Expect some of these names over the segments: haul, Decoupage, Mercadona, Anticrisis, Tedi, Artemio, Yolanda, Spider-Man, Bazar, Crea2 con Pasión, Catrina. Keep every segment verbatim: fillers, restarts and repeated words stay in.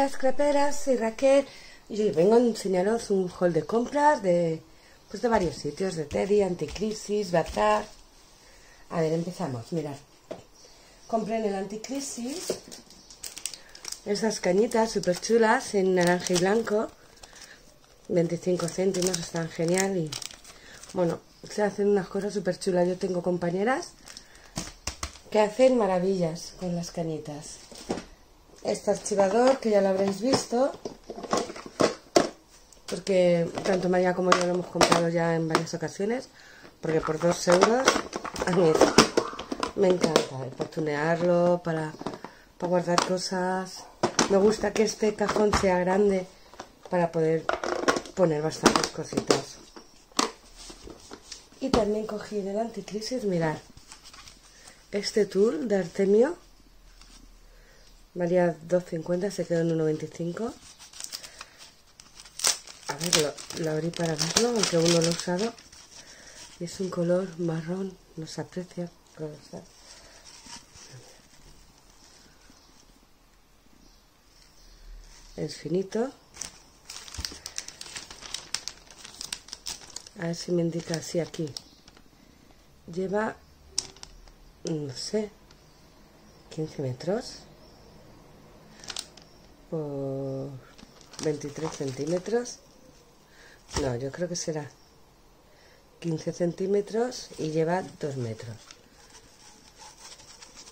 Buenas craperas, soy Raquel y hoy vengo a enseñaros un haul de compras de, pues de varios sitios, de Tedi, Anticrisis, Bazar. A ver, empezamos, mirad. Compré en el Anticrisis esas cañitas súper chulas en naranja y blanco, veinticinco céntimos, están genial y bueno, se hacen unas cosas súper chulas. Yo tengo compañeras que hacen maravillas con las cañitas. Este archivador, que ya lo habréis visto, porque tanto María como yo lo hemos comprado ya en varias ocasiones, porque por dos euros, a mí me encanta oportunearlo para, para guardar cosas. Me gusta que este cajón sea grande para poder poner bastantes cositas. Y también cogí del Anticrisis, mirad, este tool de Artemio. Valía dos cincuenta, se quedó en uno noventa y cinco. A ver, lo, lo abrí para verlo, aunque aún no lo he usado. Y es un color marrón, no se aprecia. Claro está. Es finito. A ver si me indica así aquí. Lleva, no sé, quince metros. Por veintitrés centímetros, no, yo creo que será quince centímetros y lleva dos metros.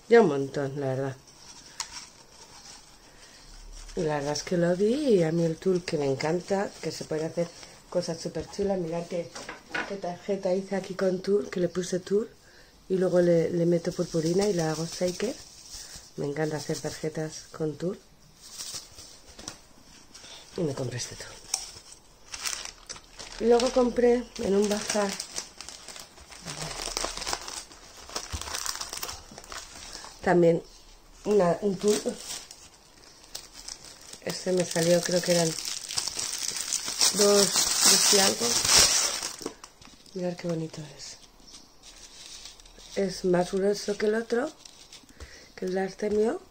Ya un montón, la verdad. La verdad es que lo vi y a mí el tool que me encanta, que se puede hacer cosas súper chulas. Mirad qué, qué tarjeta hice aquí con tool, que le puse tool y luego le, le meto purpurina y la hago shaker. Me encanta hacer tarjetas con tool. Y me compré este todo. Luego compré en un bazar también una, un tool. Este me salió, creo que eran dos, dos y algo. Mirad qué bonito es. Es más grueso que el otro, que el de Artemio.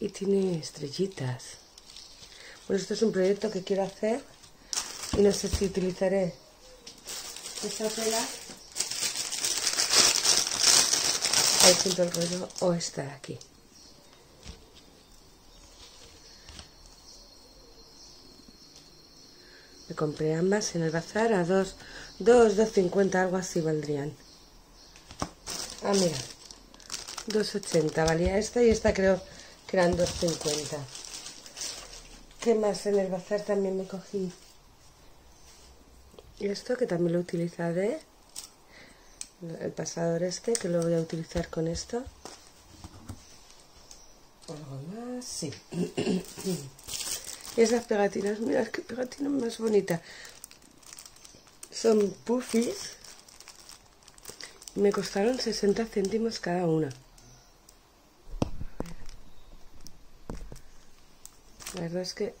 Y tiene estrellitas. Bueno, esto es un proyecto que quiero hacer y no sé si utilizaré esta tela, ahí junto al rollo, o esta de aquí. Me compré ambas en el bazar a dos cincuenta, algo así valdrían. Ah, mira, dos ochenta valía esta y esta creo que eran dos cincuenta. ¿Qué más? En el bazar también me cogí esto, que también lo utilizaré, el pasador este, que lo voy a utilizar con esto. Algo más, sí. Y esas pegatinas, mirad qué pegatinas más bonitas. Son puffies. Me costaron sesenta céntimos cada una. La verdad es que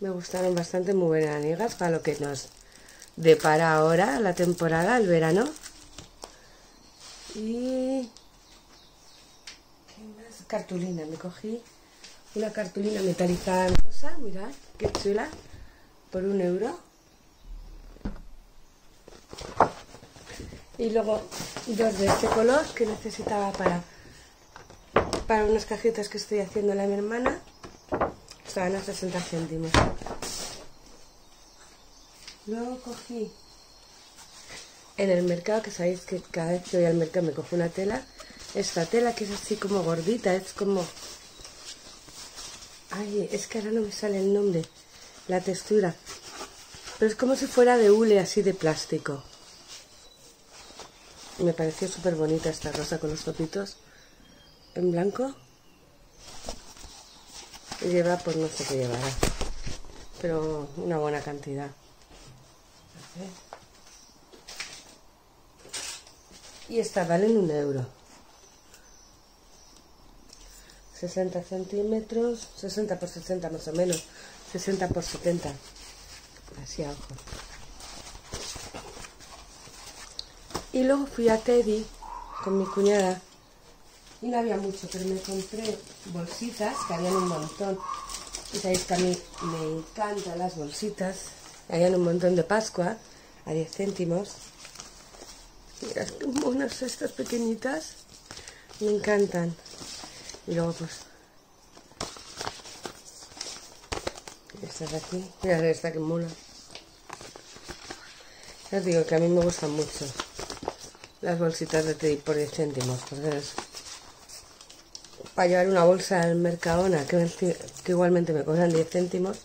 me gustaron bastante, muy veranigas para lo que nos depara ahora la temporada, el verano. Y ¿qué más? Cartulina, me cogí una cartulina metalizada en rosa, mirad, qué chula, por un euro. Y luego dos de este color que necesitaba para, para unas cajitas que estoy haciendo a mi hermana. Estaban a sesenta céntimos. Luego cogí en el mercado, que sabéis que cada vez que voy al mercado me cojo una tela. Esta tela que es así como gordita, es como... Ay, es que ahora no me sale el nombre, la textura. Pero es como si fuera de hule, así de plástico. Me pareció súper bonita esta rosa con los topitos en blanco. Y lleva, pues no sé qué llevará, pero una buena cantidad. Y estas valen un euro. sesenta centímetros, sesenta por sesenta más o menos, sesenta por setenta. Así a ojo. Y luego fui a Tedi con mi cuñada y no había mucho, pero me compré bolsitas que habían un montón. Y sabéis que a mí me encantan las bolsitas. Habían un montón de Pascua a diez céntimos. Mirad qué monas estas pequeñitas. Me encantan. Y luego pues estas de aquí. Mirad esta que mola. Ya os digo que a mí me gustan mucho las bolsitas de Tedi por diez céntimos. Entonces, para llevar una bolsa al Mercadona, que, me, que igualmente me cobran diez céntimos,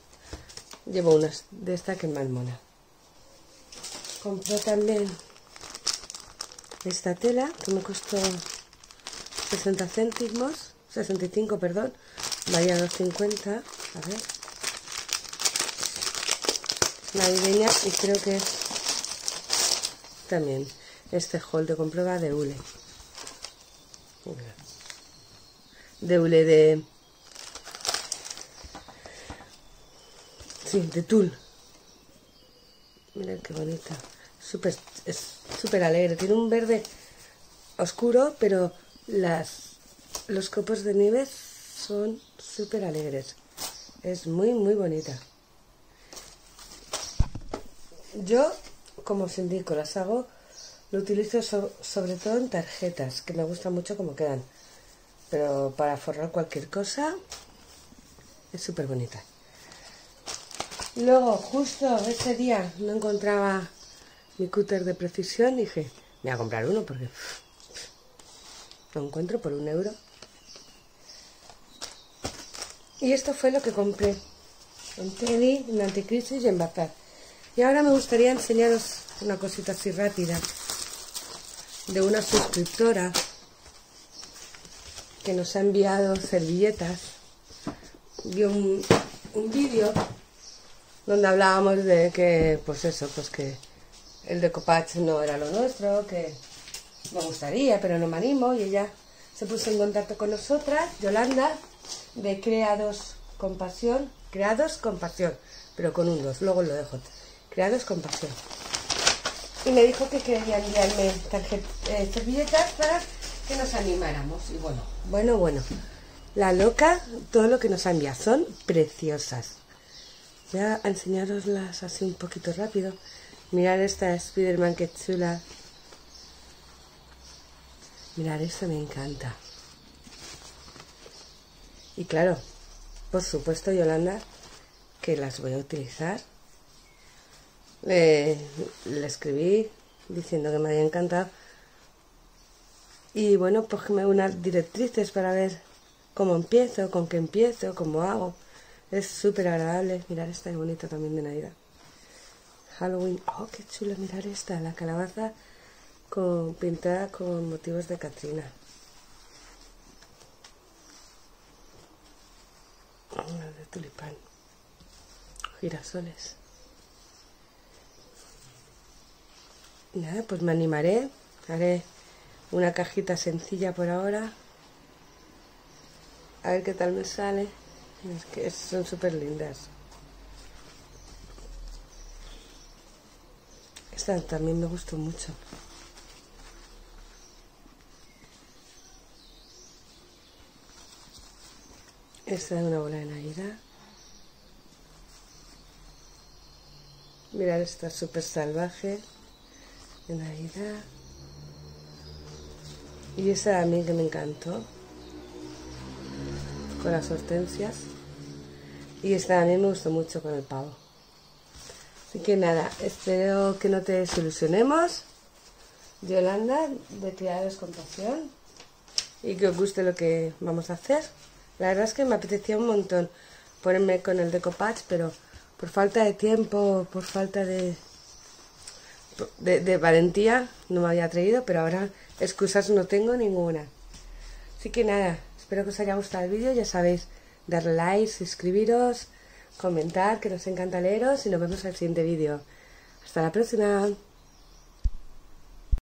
llevo unas de estas que más mona. Compré también esta tela que me costó sesenta céntimos, sesenta y cinco, perdón, valía dos cincuenta, a ver, navideña, y creo que es también este haul de comprueba de hule, de hule de, sí, de tul. Mirad qué bonita, súper, es súper alegre, tiene un verde oscuro, pero las, los copos de nieve son súper alegres, es muy muy bonita. Yo, como os indico, las hago, lo utilizo so, sobre todo en tarjetas, que me gusta mucho como quedan, pero para forrar cualquier cosa es súper bonita. Luego, justo ese día no encontraba mi cúter de precisión, dije, me voy a comprar uno porque lo encuentro por un euro. Y esto fue lo que compré en Tedi, en Anticrisis y en Bazar. Y ahora me gustaría enseñaros una cosita así rápida de una suscriptora que nos ha enviado servilletas. Vi un, un vídeo donde hablábamos de que, pues eso, pues que el decoupage no era lo nuestro, que me gustaría, pero no me animo, y ella se puso en contacto con nosotras, Yolanda, de Crea dos con Pasión, Crea dos con Pasión, pero con un dos, luego lo dejo, Crea dos con Pasión. Y me dijo que quería enviarme tarjetas, eh, servilletas para que nos animáramos, y bueno, bueno, bueno, la loca, todo lo que nos ha enviado, son preciosas. Voy a enseñaroslas así un poquito rápido. Mirad esta Spider-Man, que chula. Mirad, esta me encanta. Y claro, por supuesto, Yolanda, que las voy a utilizar. Le, le escribí diciendo que me había encantado. Y bueno, pues que me unas directrices para ver cómo empiezo, con qué empiezo, cómo hago. Es súper agradable. Mirad esta, es bonita también, de Navidad. Halloween. Oh, qué chula. Mirad esta, la calabaza con, pintada con motivos de Catrina. Una de tulipán. Girasoles. Nada, pues me animaré. Haré una cajita sencilla por ahora. A ver qué tal me sale. Es que son súper lindas. Esta también me gustó mucho. Esta es una bola de Navidad. Mirad, esta súper salvaje de Navidad. Y esa a mí que me encantó, con las hortensias. Y esta a mí me gustó mucho con el pavo. Así que nada, espero que no te desilusionemos, Yolanda, de Crea dos con Pasión, y que os guste lo que vamos a hacer. La verdad es que me apetecía un montón ponerme con el decoupage, pero por falta de tiempo, por falta de, de, de valentía, no me había atrevido, pero ahora excusas no tengo ninguna. Así que nada, espero que os haya gustado el vídeo. Ya sabéis, darle like, suscribiros, comentar, que nos encanta leeros, y nos vemos en el siguiente vídeo. Hasta la próxima.